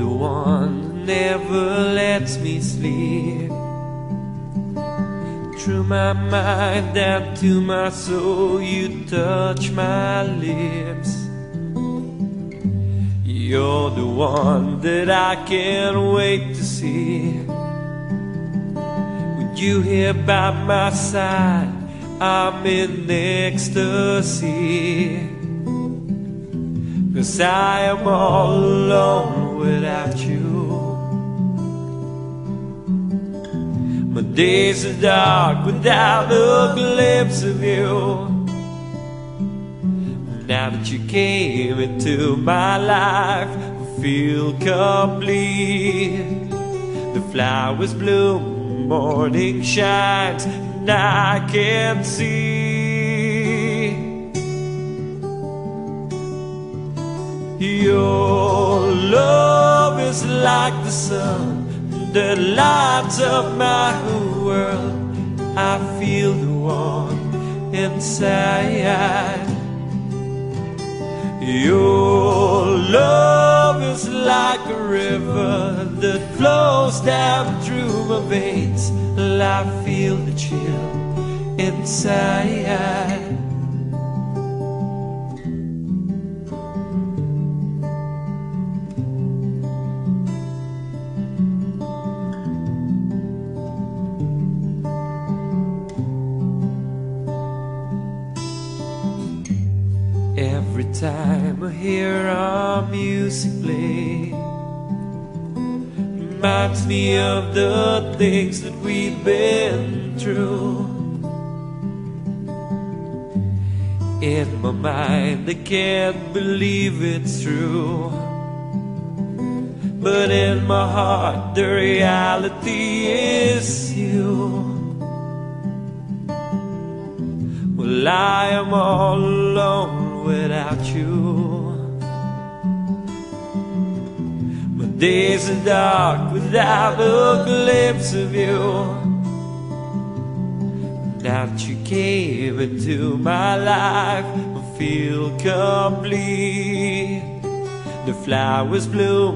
the one that never lets me sleep. Through my mind and to my soul, you touch my lips. You're the one that I can't wait to see. With you here by my side, I'm in ecstasy. 'Cause I am all alone without you. My days are dark without a glimpse of you. Now that you came into my life, I feel complete. The flowers bloom, morning shines, and I can see. Your love is like the sun that lights up my whole world. I feel the warmth inside. Your love is like a river that flows down through my veins. I feel the chill inside. Every time I hear our music play, reminds me of the things that we've been through. In my mind I can't believe it's true, but in my heart the reality is you. Well, I am all alone without you. My days are dark without a glimpse of you. Now that you came into my life, I feel complete. The flowers bloom,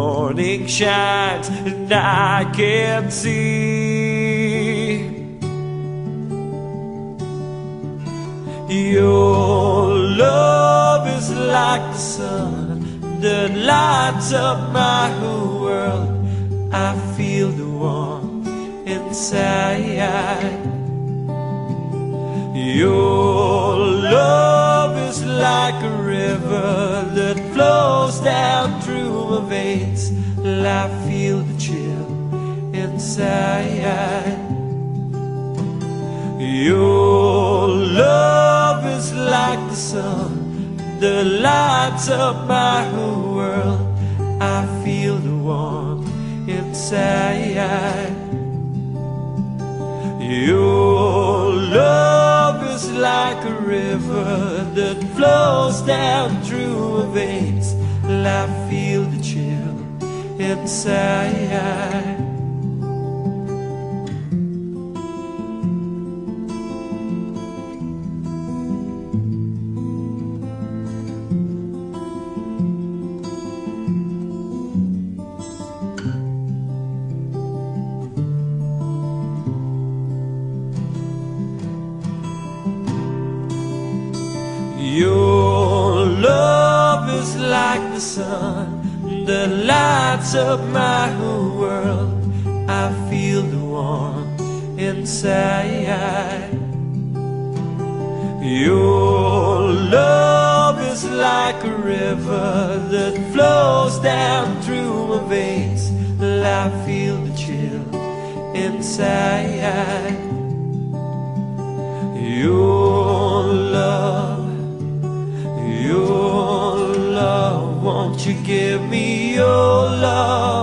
morning shines, and I can see. Your love is like the sun that lights up my whole world. I feel the warmth inside. Your love is like a river that flows down through my veins. I feel the chill inside. Your love is like the sun that lights up my whole world. I feel the warmth inside. Your love is like a river that flows down through my veins. I feel the chill inside. Your love is like the sun that lights up my whole world. I feel the warmth inside. Your love is like a river that flows down through my veins. I feel the chill inside. Your love, your love, won't you give me your love?